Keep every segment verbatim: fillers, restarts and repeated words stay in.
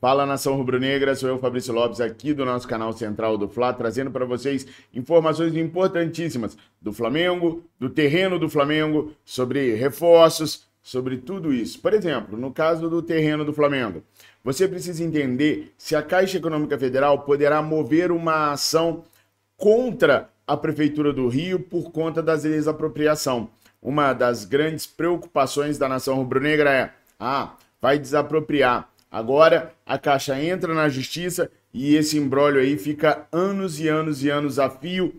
Fala, nação rubro-negra, sou eu, Fabrício Lopes, aqui do nosso canal Central do Fla, trazendo para vocês informações importantíssimas do Flamengo, do terreno do Flamengo, sobre reforços, sobre tudo isso. Por exemplo, no caso do terreno do Flamengo, você precisa entender se a Caixa Econômica Federal poderá mover uma ação contra a Prefeitura do Rio por conta das desapropriação. Uma das grandes preocupações da nação rubro-negra é, ah, vai desapropriar. Agora a Caixa entra na justiça e esse imbróglio aí fica anos e anos e anos a fio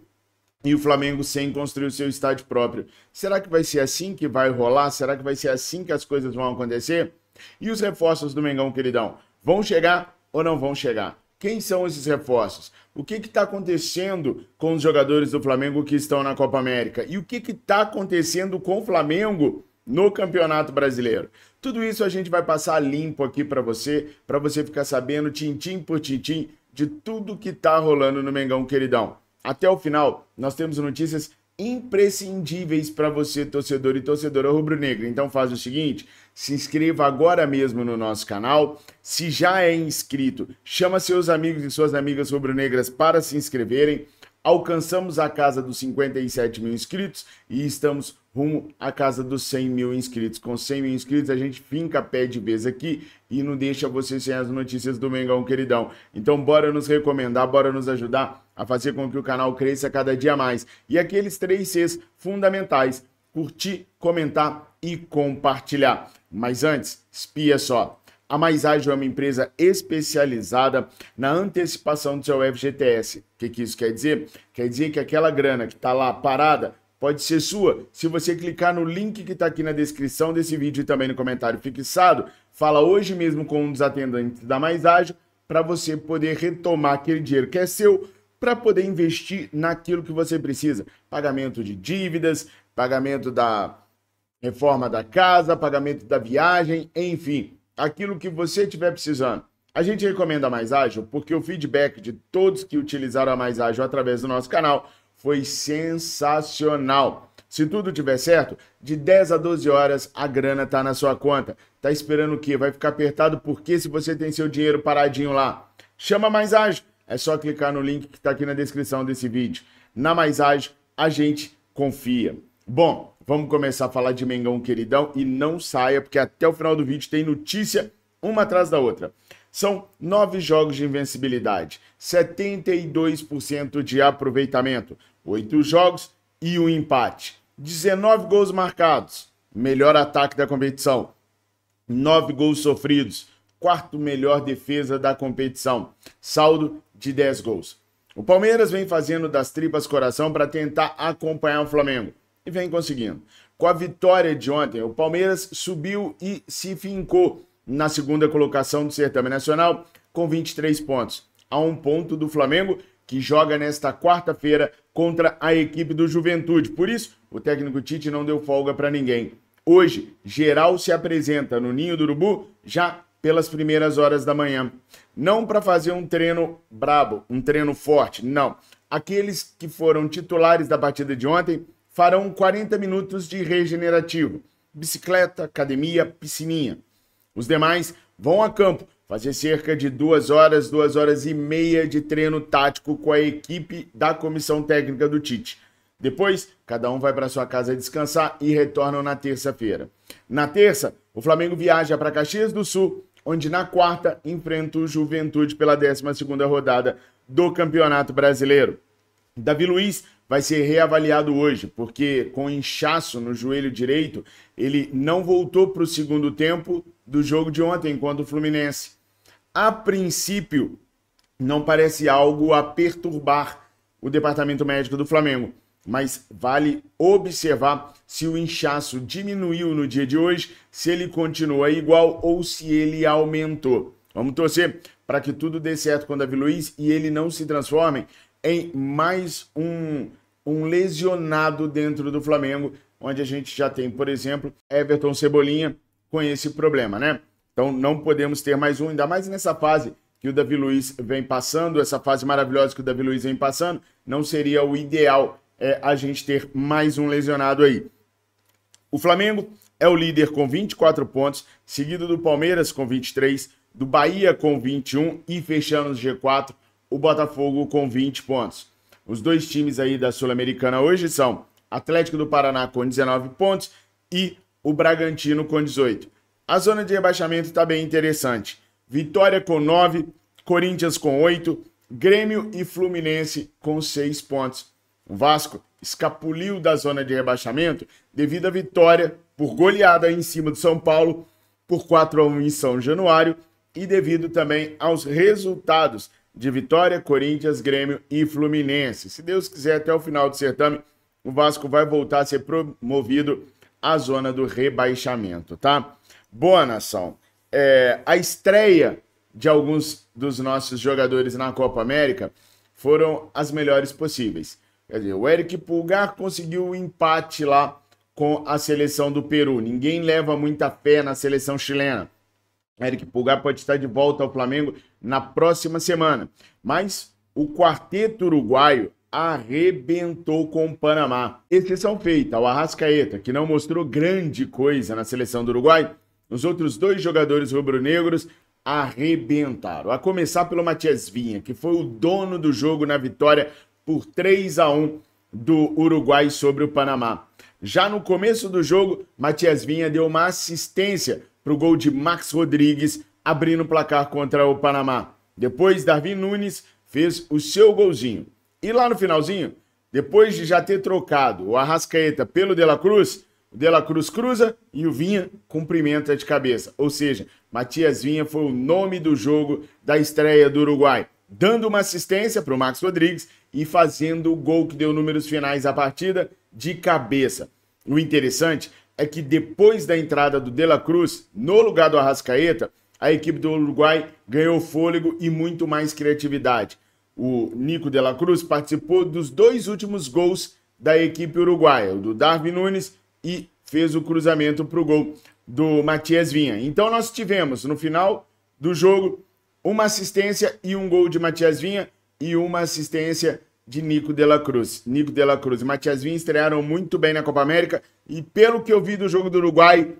e o Flamengo sem construir o seu estádio próprio. Será que vai ser assim que vai rolar? Será que vai ser assim que as coisas vão acontecer? E os reforços do Mengão, queridão? Vão chegar ou não vão chegar? Quem são esses reforços? O que está acontecendo com os jogadores do Flamengo que estão na Copa América? E o que está acontecendo com o Flamengo no Campeonato Brasileiro? Tudo isso a gente vai passar limpo aqui para você, para você ficar sabendo, tintim por tintim, de tudo que tá rolando no Mengão, queridão. Até o final, nós temos notícias imprescindíveis para você, torcedor e torcedora rubro-negra. Então faz o seguinte, se inscreva agora mesmo no nosso canal. Se já é inscrito, chama seus amigos e suas amigas rubro-negras para se inscreverem. Alcançamos a casa dos cinquenta e sete mil inscritos e estamos rumo à casa dos cem mil inscritos. Com cem mil inscritos, a gente finca pé de vez aqui e não deixa você sem as notícias do Mengão, queridão. Então, bora nos recomendar, bora nos ajudar a fazer com que o canal cresça cada dia mais. E aqueles três Cs fundamentais: curtir, comentar e compartilhar. Mas antes, espia só. A Mais Ágil é uma empresa especializada na antecipação do seu F G T S. O que, que isso quer dizer? Quer dizer que aquela grana que está lá parada pode ser sua se você clicar no link que está aqui na descrição desse vídeo e também no comentário fixado. Fala hoje mesmo com um dos atendentes da Mais Ágil para você poder retomar aquele dinheiro que é seu para poder investir naquilo que você precisa. Pagamento de dívidas, pagamento da reforma da casa, pagamento da viagem, enfim, aquilo que você estiver precisando. A gente recomenda a Mais Ágil porque o feedback de todos que utilizaram a Mais Ágil através do nosso canal foi sensacional. Se tudo tiver certo, de dez a doze horas a grana tá na sua conta. Tá esperando o quê? Vai ficar apertado porque se você tem seu dinheiro paradinho lá. Chama a Mais Ágil. É só clicar no link que tá aqui na descrição desse vídeo. Na Mais Ágil, a gente confia. Bom, vamos começar a falar de Mengão, queridão, e não saia, porque até o final do vídeo tem notícia uma atrás da outra. São nove jogos de invencibilidade, setenta e dois por cento de aproveitamento, oito jogos e um empate, dezenove gols marcados, melhor ataque da competição, nove gols sofridos, quarto melhor defesa da competição, saldo de dez gols. O Palmeiras vem fazendo das tripas coração para tentar acompanhar o Flamengo. E vem conseguindo. Com a vitória de ontem, o Palmeiras subiu e se fincou na segunda colocação do certame nacional com vinte e três pontos, a um ponto do Flamengo, que joga nesta quarta-feira contra a equipe do Juventude. Por isso, o técnico Tite não deu folga para ninguém. Hoje, geral se apresenta no Ninho do Urubu já pelas primeiras horas da manhã. Não para fazer um treino brabo, um treino forte, não. Aqueles que foram titulares da partida de ontem farão quarenta minutos de regenerativo, bicicleta, academia, piscininha. Os demais vão a campo fazer cerca de duas horas, duas horas e meia de treino tático com a equipe da comissão técnica do Tite. Depois, cada um vai para sua casa descansar e retornam na terça-feira. Na terça, o Flamengo viaja para Caxias do Sul, onde na quarta enfrenta o Juventude pela décima segunda rodada do Campeonato Brasileiro. David Luiz vai ser reavaliado hoje, porque com inchaço no joelho direito, ele não voltou para o segundo tempo do jogo de ontem contra o Fluminense. A princípio, não parece algo a perturbar o departamento médico do Flamengo, mas vale observar se o inchaço diminuiu no dia de hoje, se ele continua igual ou se ele aumentou. Vamos torcer para que tudo dê certo com o David Luiz e ele não se transforme em mais um... um lesionado dentro do Flamengo, onde a gente já tem, por exemplo, Everton Cebolinha com esse problema, né? Então não podemos ter mais um, ainda mais nessa fase que o David Luiz vem passando, essa fase maravilhosa que o David Luiz vem passando, não seria o ideal é, a gente ter mais um lesionado aí. O Flamengo é o líder com vinte e quatro pontos, seguido do Palmeiras com vinte e três, do Bahia com vinte e um e fechando no G quatro, o Botafogo com vinte pontos. Os dois times aí da Sul-Americana hoje são Atlético do Paraná com dezenove pontos e o Bragantino com dezoito. A zona de rebaixamento está bem interessante. Vitória com nove, Corinthians com oito, Grêmio e Fluminense com seis pontos. O Vasco escapuliu da zona de rebaixamento devido à vitória por goleada em cima do São Paulo por quatro a um em São Januário e devido também aos resultados de Vitória, Corinthians, Grêmio e Fluminense. Se Deus quiser, até o final do certame, o Vasco vai voltar a ser promovido à zona do rebaixamento, tá? Boa, nação. É, a estreia de alguns dos nossos jogadores na Copa América foram as melhores possíveis. Quer dizer, o Eric Pulgar conseguiu o empate lá com a seleção do Peru. Ninguém leva muita fé na seleção chilena. Eric Pulgar pode estar de volta ao Flamengo na próxima semana. Mas o quarteto uruguaio arrebentou com o Panamá. Exceção feita ao Arrascaeta, que não mostrou grande coisa na seleção do Uruguai. Os outros dois jogadores rubro-negros arrebentaram. A começar pelo Matías Viña, que foi o dono do jogo na vitória por três a um do Uruguai sobre o Panamá. Já no começo do jogo, Matías Viña deu uma assistência para o gol de Max Rodrigues, abrindo o placar contra o Panamá. Depois, Darwin Núñez fez o seu golzinho. E lá no finalzinho, depois de já ter trocado o Arrascaeta pelo De La Cruz, o De La Cruz cruza e o Viña cumprimenta de cabeça. Ou seja, Matías Viña foi o nome do jogo da estreia do Uruguai, dando uma assistência para o Max Rodrigues e fazendo o gol que deu números finais à partida de cabeça. O interessante é que depois da entrada do De La Cruz no lugar do Arrascaeta, a equipe do Uruguai ganhou fôlego e muito mais criatividade. O Nico De La Cruz participou dos dois últimos gols da equipe uruguaia, o do Darwin Núñez, e fez o cruzamento para o gol do Matías Viña. Então nós tivemos no final do jogo uma assistência e um gol de Matías Viña e uma assistência de Nico De La Cruz. Nico De La Cruz e Matías Viña estrearam muito bem na Copa América e pelo que eu vi do jogo do Uruguai,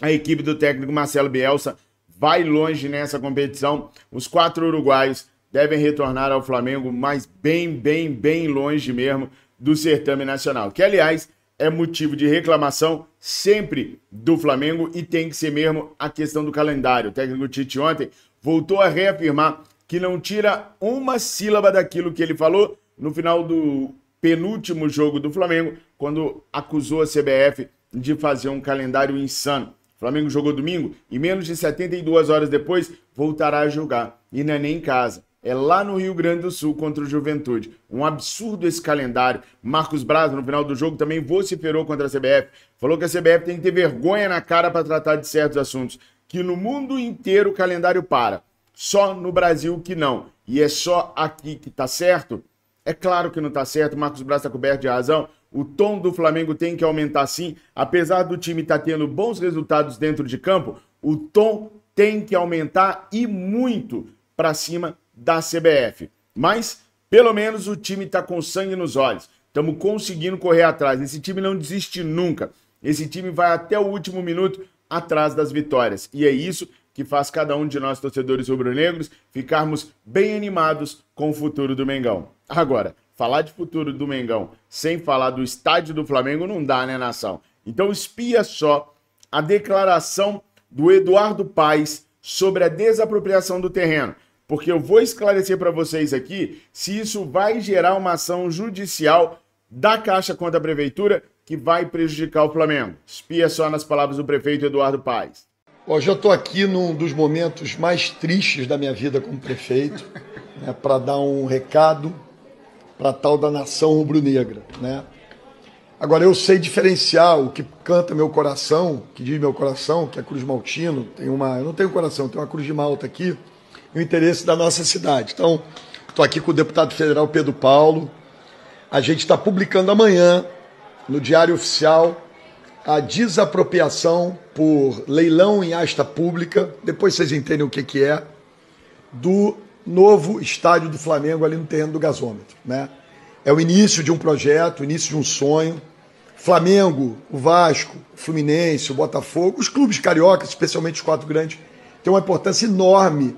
a equipe do técnico Marcelo Bielsa vai longe nessa competição. Os quatro uruguaios devem retornar ao Flamengo, mas bem, bem, bem longe mesmo do certame nacional, que aliás é motivo de reclamação sempre do Flamengo e tem que ser mesmo a questão do calendário. O técnico Tite ontem voltou a reafirmar que não tira uma sílaba daquilo que ele falou no final do penúltimo jogo do Flamengo, quando acusou a C B F de fazer um calendário insano. O Flamengo jogou domingo e menos de setenta e duas horas depois voltará a jogar. E não é nem em casa, é lá no Rio Grande do Sul contra o Juventude. Um absurdo esse calendário. Marcos Braz, no final do jogo, também vociferou contra a C B F. Falou que a C B F tem que ter vergonha na cara para tratar de certos assuntos. Que no mundo inteiro o calendário para. Só no Brasil que não. E é só aqui que tá certo? É claro que não tá certo. Marcos Braz está coberto de razão. O tom do Flamengo tem que aumentar sim. Apesar do time estar tendo bons resultados dentro de campo, o tom tem que aumentar e muito para cima da C B F, mas pelo menos o time tá com sangue nos olhos, estamos conseguindo correr atrás, esse time não desiste nunca, esse time vai até o último minuto atrás das vitórias, e é isso que faz cada um de nós torcedores rubro-negros ficarmos bem animados com o futuro do Mengão. Agora, falar de futuro do Mengão sem falar do estádio do Flamengo não dá, né, nação? Então espia só a declaração do Eduardo Paes sobre a desapropriação do terreno, porque eu vou esclarecer para vocês aqui se isso vai gerar uma ação judicial da Caixa contra a Prefeitura que vai prejudicar o Flamengo. Espia só nas palavras do prefeito Eduardo Paes. Hoje eu estou aqui num dos momentos mais tristes da minha vida como prefeito, né, para dar um recado para a tal da nação rubro-negra, né? Agora, eu sei diferenciar o que canta meu coração, que diz meu coração, que é Cruz Maltino, tem uma, eu não tenho coração, tem uma Cruz de Malta aqui, e o interesse da nossa cidade. Então, estou aqui com o deputado federal Pedro Paulo. A gente está publicando amanhã, no Diário Oficial, a desapropriação por leilão em asta pública, depois vocês entendem o que, que é, do novo estádio do Flamengo ali no terreno do gasômetro, né? É o início de um projeto, o início de um sonho. Flamengo, o Vasco, o Fluminense, o Botafogo, os clubes cariocas, especialmente os quatro grandes, tem uma importância enorme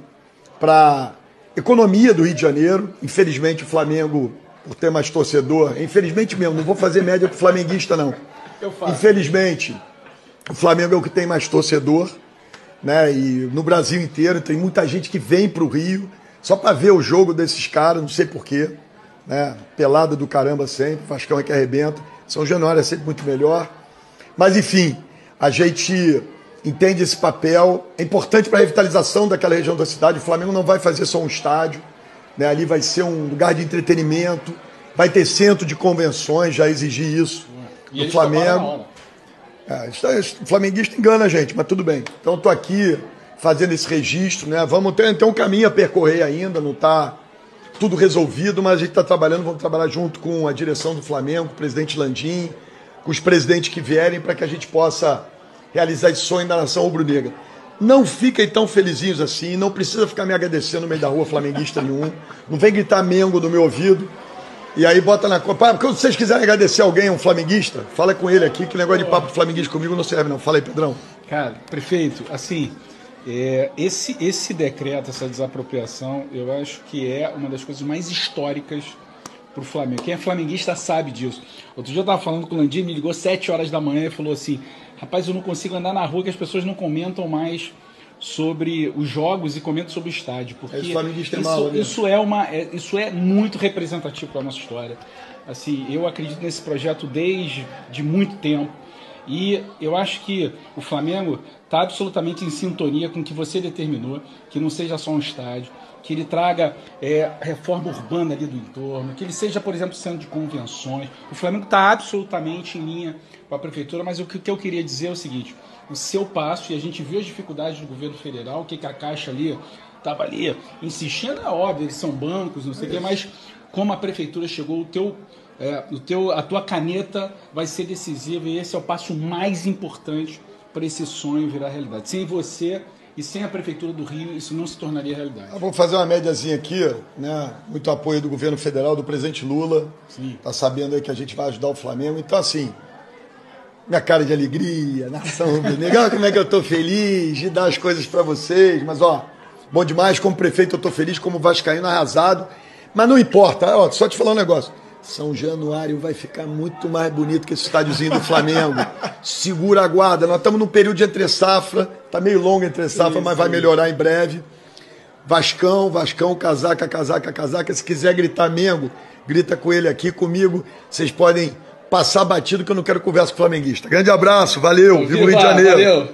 para a economia do Rio de Janeiro. Infelizmente, o Flamengo, por ter mais torcedor, infelizmente mesmo, não vou fazer média com o flamenguista, não. Eu faço. Infelizmente, o Flamengo é o que tem mais torcedor, né? E no Brasil inteiro tem muita gente que vem para o Rio só para ver o jogo desses caras, não sei porquê, né? Pelada do caramba sempre, Vascão é que arrebenta, São Januário é sempre muito melhor. Mas, enfim, a gente entende esse papel, é importante para a revitalização daquela região da cidade. O Flamengo não vai fazer só um estádio, né? Ali vai ser um lugar de entretenimento, vai ter centro de convenções, já exigi isso do Flamengo. É, o flamenguista engana a gente, mas tudo bem. Então, estou aqui fazendo esse registro, né? Vamos ter, ter um caminho a percorrer ainda, não está tudo resolvido, mas a gente está trabalhando, vamos trabalhar junto com a direção do Flamengo, com o presidente Landim, com os presidentes que vierem, para que a gente possa realizar esse sonho da nação rubro-negra. Não fiquem tão felizinhos assim, não precisa ficar me agradecendo no meio da rua, flamenguista nenhum, não vem gritar Mengo no meu ouvido, e aí bota na conta. Quando vocês quiserem agradecer alguém, um flamenguista, fala com ele aqui, que o negócio de papo flamenguista comigo não serve não. Fala aí, Pedrão. Cara, prefeito, assim, é, esse, esse decreto, essa desapropriação, eu acho que é uma das coisas mais históricas para o Flamengo. Quem é flamenguista sabe disso. Outro dia eu estava falando com o Landim, me ligou sete horas da manhã e falou assim, rapaz, eu não consigo andar na rua que as pessoas não comentam mais sobre os jogos e comento sobre o estádio, porque isso, isso, é uma, é, isso é muito representativo para nossa história. Assim, eu acredito nesse projeto desde de muito tempo e eu acho que o Flamengo está absolutamente em sintonia com o que você determinou, que não seja só um estádio, que ele traga é, reforma urbana ali do entorno, que ele seja, por exemplo, centro de convenções. O Flamengo está absolutamente em linha com a Prefeitura, mas o que eu queria dizer é o seguinte, o seu passo, e a gente viu as dificuldades do governo federal, o que, que a Caixa ali estava ali insistindo, é óbvio, eles são bancos, não sei o que, mas como a Prefeitura chegou, o teu, é, o teu, a tua caneta vai ser decisiva e esse é o passo mais importante para esse sonho virar realidade. Sem você e sem a Prefeitura do Rio, isso não se tornaria realidade. Eu vou fazer uma médiazinha aqui, né? Muito apoio do governo federal, do presidente Lula, está sabendo aí que a gente vai ajudar o Flamengo, então assim... Minha cara de alegria, nação rubro-negra, como é que eu tô feliz de dar as coisas para vocês, mas ó, bom demais, como prefeito eu tô feliz, como vascaíno arrasado, mas não importa, ó, só te falar um negócio, São Januário vai ficar muito mais bonito que esse estádiozinho do Flamengo, segura a guarda, nós estamos num período de entre safra, tá meio longo entre safra, isso, mas vai melhorar em breve, Vascão, Vascão, casaca, casaca, casaca, se quiser gritar Mengo, grita com ele aqui, comigo, vocês podem... Passar batido que eu não quero conversa com flamenguista. Grande abraço, valeu, viva o Rio de Janeiro. Valeu.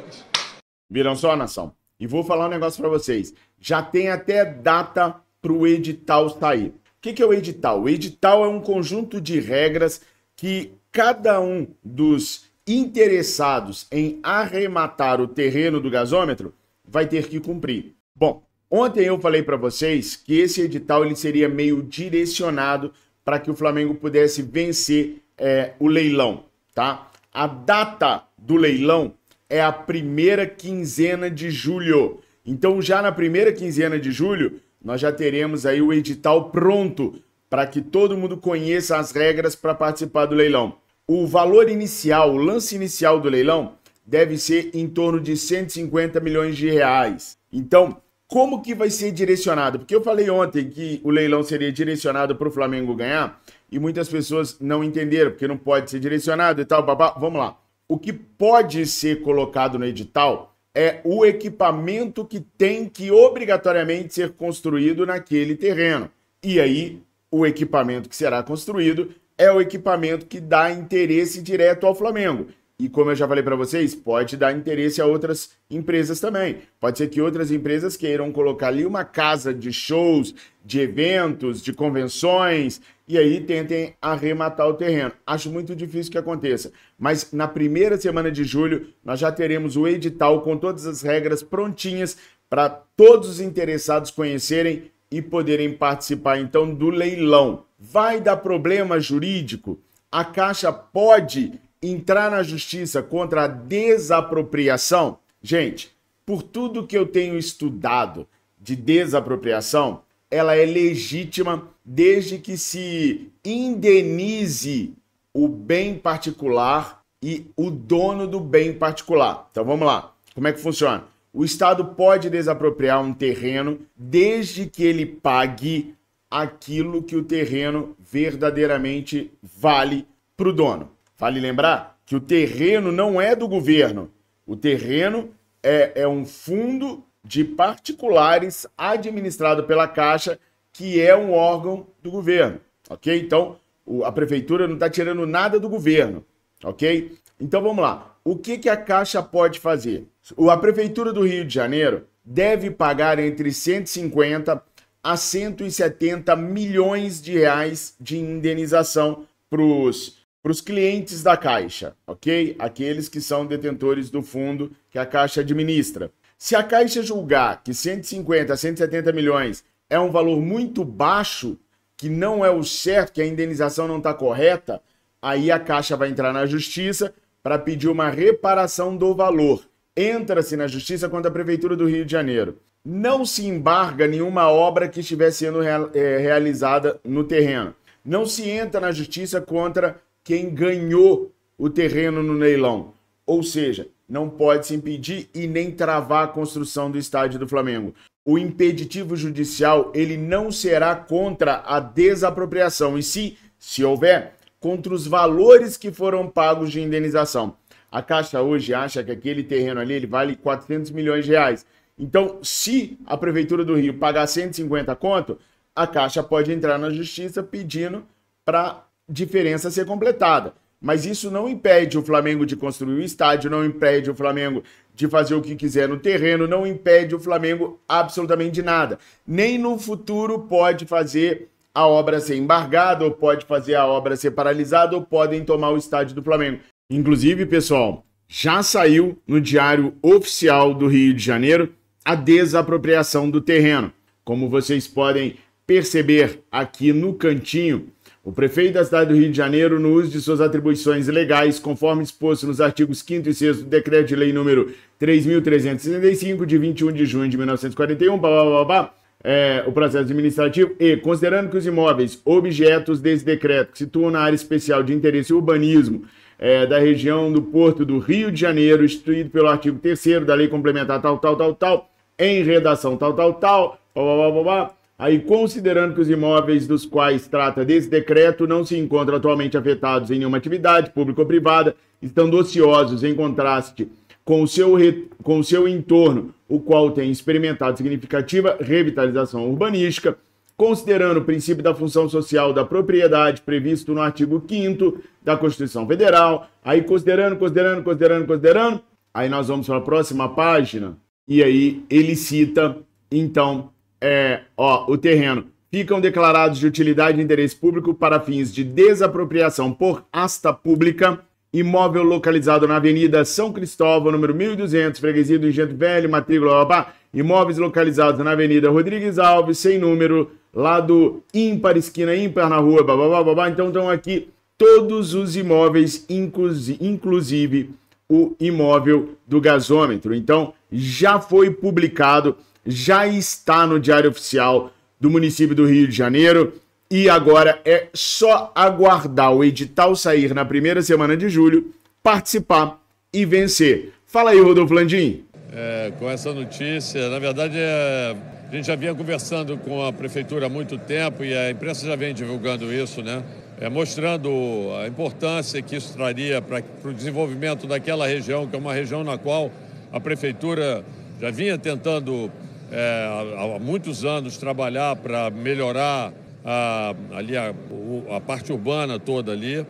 Viram só, nação? E vou falar um negócio pra vocês. Já tem até data pro edital sair. O que, que é o edital? O edital é um conjunto de regras que cada um dos interessados em arrematar o terreno do gasômetro vai ter que cumprir. Bom, ontem eu falei pra vocês que esse edital ele seria meio direcionado para que o Flamengo pudesse vencer É, o leilão, tá? A data do leilão é a primeira quinzena de julho. Então, já na primeira quinzena de julho, nós já teremos aí o edital pronto para que todo mundo conheça as regras para participar do leilão. O valor inicial, o lance inicial do leilão, deve ser em torno de cento e cinquenta milhões de reais. Então, como que vai ser direcionado? Porque eu falei ontem que o leilão seria direcionado para o Flamengo ganhar, e muitas pessoas não entenderam, porque não pode ser direcionado e tal, babá. Vamos lá. O que pode ser colocado no edital é o equipamento que tem que obrigatoriamente ser construído naquele terreno. E aí, o equipamento que será construído é o equipamento que dá interesse direto ao Flamengo. E como eu já falei para vocês, pode dar interesse a outras empresas também. Pode ser que outras empresas queiram colocar ali uma casa de shows, de eventos, de convenções, e aí tentem arrematar o terreno. Acho muito difícil que aconteça. Mas na primeira semana de julho, nós já teremos o edital com todas as regras prontinhas para todos os interessados conhecerem e poderem participar, então, do leilão. Vai dar problema jurídico? A Caixa pode entrar na justiça contra a desapropriação? Gente, por tudo que eu tenho estudado de desapropriação, ela é legítima desde que se indenize o bem particular e o dono do bem particular. Então vamos lá, como é que funciona? O Estado pode desapropriar um terreno desde que ele pague aquilo que o terreno verdadeiramente vale para o dono. Vale lembrar que o terreno não é do governo. O terreno é, é um fundo de particulares administrado pela Caixa, que é um órgão do governo, ok? Então, o, a prefeitura não está tirando nada do governo, ok? Então, vamos lá. O que, que a Caixa pode fazer? A Prefeitura do Rio de Janeiro deve pagar entre cento e cinquenta a cento e setenta milhões de reais de indenização para os clientes da Caixa, ok? Aqueles que são detentores do fundo que a Caixa administra. Se a Caixa julgar que cento e cinquenta a cento e setenta milhões é um valor muito baixo, que não é o certo, que a indenização não está correta, aí a Caixa vai entrar na justiça para pedir uma reparação do valor. Entra-se na justiça contra a Prefeitura do Rio de Janeiro. Não se embarga nenhuma obra que estiver sendo real, é, realizada no terreno. Não se entra na justiça contra quem ganhou o terreno no leilão. Ou seja, não pode se impedir e nem travar a construção do estádio do Flamengo. O impeditivo judicial, ele não será contra a desapropriação, e sim, se houver, contra os valores que foram pagos de indenização. A Caixa hoje acha que aquele terreno ali ele vale quatrocentos milhões de reais. Então, se a Prefeitura do Rio pagar cento e cinquenta conto, a Caixa pode entrar na justiça pedindo para a diferença ser completada. Mas isso não impede o Flamengo de construir o estádio, não impede o Flamengo de fazer o que quiser no terreno, não impede o Flamengo absolutamente de nada. Nem no futuro pode fazer a obra ser embargada, ou pode fazer a obra ser paralisada, ou podem tomar o estádio do Flamengo. Inclusive, pessoal, já saiu no Diário Oficial do Rio de Janeiro a desapropriação do terreno. Como vocês podem perceber aqui no cantinho, o prefeito da cidade do Rio de Janeiro, no uso de suas atribuições legais, conforme exposto nos artigos quinto e sexto do Decreto de Lei número três mil trezentos e sessenta e cinco, de vinte e um de junho de mil novecentos e quarenta e um, blá, blá, blá, blá, é, o processo administrativo, e considerando que os imóveis objetos desse decreto que situam na área especial de interesse urbanismo é, da região do Porto do Rio de Janeiro, instituído pelo artigo terceiro da Lei Complementar tal, tal, tal, tal, em redação tal, tal, tal, blá, blá, blá, blá, aí, considerando que os imóveis dos quais trata desse decreto não se encontram atualmente afetados em nenhuma atividade pública ou privada, estando ociosos em contraste com o seu, re... com o seu entorno, o qual tem experimentado significativa revitalização urbanística, considerando o princípio da função social da propriedade previsto no artigo quinto da Constituição Federal, aí considerando, considerando, considerando, considerando, aí nós vamos para a próxima página, e aí ele cita, então, é, ó, o terreno, ficam declarados de utilidade de interesse público para fins de desapropriação por asta pública, imóvel localizado na Avenida São Cristóvão, número mil e duzentos, freguesia do Engenho Velho, matrícula, babá. Imóveis localizados na Avenida Rodrigues Alves, sem número, lado ímpar, esquina ímpar, na rua, babá, babá. Então estão aqui todos os imóveis, inclusive o imóvel do gasômetro. Então, já foi publicado, já está no Diário Oficial do município do Rio de Janeiro, e agora é só aguardar o edital sair na primeira semana de julho, participar e vencer. Fala aí, Rodolfo Landim. É, com essa notícia, na verdade, é, a gente já vinha conversando com a prefeitura há muito tempo e a imprensa já vem divulgando isso, né? É, mostrando a importância que isso traria para o desenvolvimento daquela região, que é uma região na qual a prefeitura já vinha tentando é, há muitos anos trabalhar para melhorar A, ali a, a parte urbana toda ali.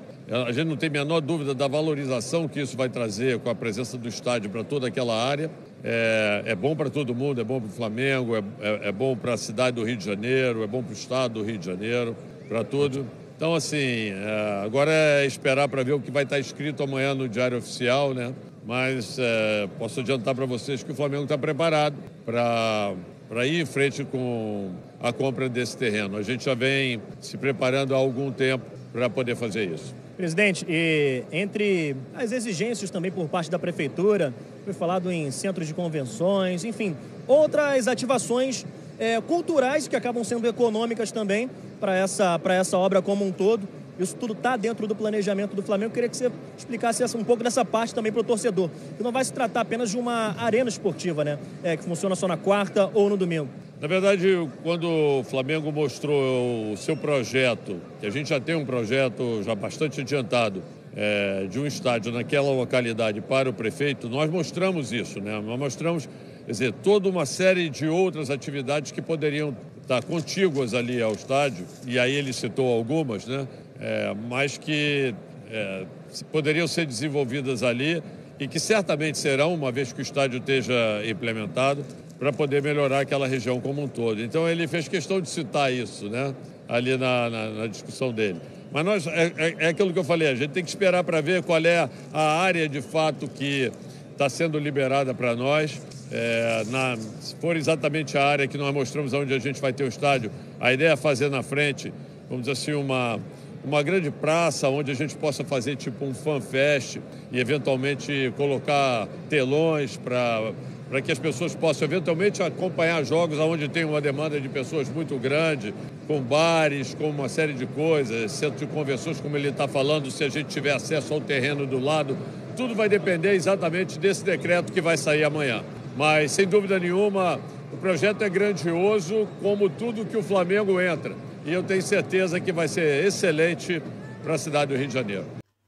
A gente não tem a menor dúvida da valorização que isso vai trazer com a presença do estádio para toda aquela área. É, é bom para todo mundo, é bom para o Flamengo, é, é, é bom para a cidade do Rio de Janeiro, é bom para o estado do Rio de Janeiro, para tudo. Então, assim, é, agora é esperar para ver o que vai estar escrito amanhã no Diário Oficial, né? Mas é, posso adiantar para vocês que o Flamengo está preparado para... para ir em frente com a compra desse terreno. A gente já vem se preparando há algum tempo para poder fazer isso. Presidente, e entre as exigências também por parte da Prefeitura, foi falado em centros de convenções, enfim, outras ativações é, culturais que acabam sendo econômicas também para essa, para essa obra como um todo. Isso tudo está dentro do planejamento do Flamengo. Eu queria que você explicasse um pouco dessa parte também para o torcedor. Que não vai se tratar apenas de uma arena esportiva, né? É, que funciona só na quarta ou no domingo. Na verdade, quando o Flamengo mostrou o seu projeto, que a gente já tem um projeto já bastante adiantado, é, de um estádio naquela localidade para o prefeito, nós mostramos isso, né? Nós mostramos, quer dizer, toda uma série de outras atividades que poderiam estar contíguas ali ao estádio, e aí ele citou algumas, né? É, mas que é, poderiam ser desenvolvidas ali e que certamente serão, uma vez que o estádio esteja implementado, para poder melhorar aquela região como um todo. Então ele fez questão de citar isso, né? Ali na, na, na discussão dele. Mas nós, é, é aquilo que eu falei, a gente tem que esperar para ver qual é a área de fato que está sendo liberada para nós. É, na, se for exatamente a área que nós mostramos onde a gente vai ter o estádio, a ideia é fazer na frente, vamos dizer assim, uma, uma grande praça onde a gente possa fazer tipo um fanfest e eventualmente colocar telões para... para que as pessoas possam eventualmente acompanhar jogos onde tem uma demanda de pessoas muito grande, com bares, com uma série de coisas, centro de convenções, como ele está falando, se a gente tiver acesso ao terreno do lado. Tudo vai depender exatamente desse decreto que vai sair amanhã. Mas, sem dúvida nenhuma, o projeto é grandioso, como tudo que o Flamengo entra. E eu tenho certeza que vai ser excelente para a cidade do Rio de Janeiro.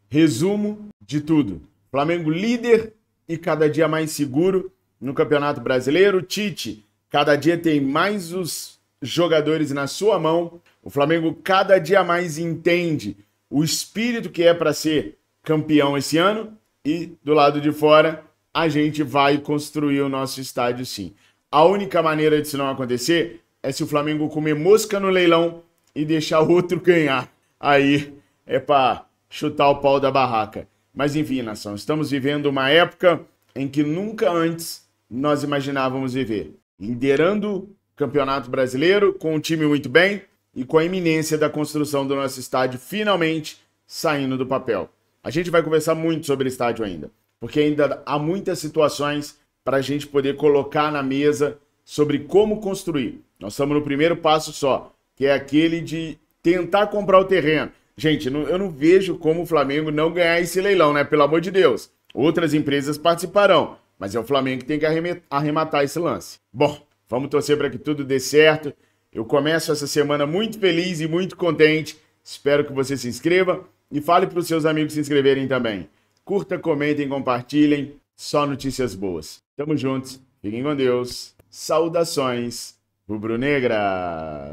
Resumo de tudo. Flamengo líder e cada dia mais seguro no Campeonato Brasileiro. Tite, cada dia tem mais os jogadores na sua mão. O Flamengo cada dia mais entende o espírito que é para ser campeão esse ano. E do lado de fora, a gente vai construir o nosso estádio sim. A única maneira disso não acontecer é se o Flamengo comer mosca no leilão e deixar o outro ganhar. Aí é para chutar o pau da barraca. Mas enfim, nação, estamos vivendo uma época em que nunca antes nós imaginávamos viver, liderando o Campeonato Brasileiro, com um time muito bem e com a iminência da construção do nosso estádio finalmente saindo do papel. A gente vai conversar muito sobre estádio ainda, porque ainda há muitas situações para a gente poder colocar na mesa sobre como construir. Nós estamos no primeiro passo só, que é aquele de tentar comprar o terreno. Gente, eu não vejo como o Flamengo não ganhar esse leilão, né? Pelo amor de Deus. Outras empresas participarão, mas é o Flamengo que tem que arrematar esse lance. Bom, vamos torcer para que tudo dê certo. Eu começo essa semana muito feliz e muito contente. Espero que você se inscreva e fale para os seus amigos se inscreverem também. Curta, comentem, compartilhem. Só notícias boas. Tamo juntos. Fiquem com Deus. Saudações rubro-negra.